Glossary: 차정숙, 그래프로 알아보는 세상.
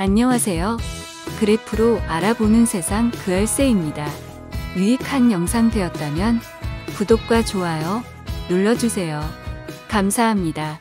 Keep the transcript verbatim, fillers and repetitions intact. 안녕하세요. 그래프로 알아보는 세상 그알쌤입니다. 유익한 영상 되었다면 구독과 좋아요 눌러주세요. 감사합니다.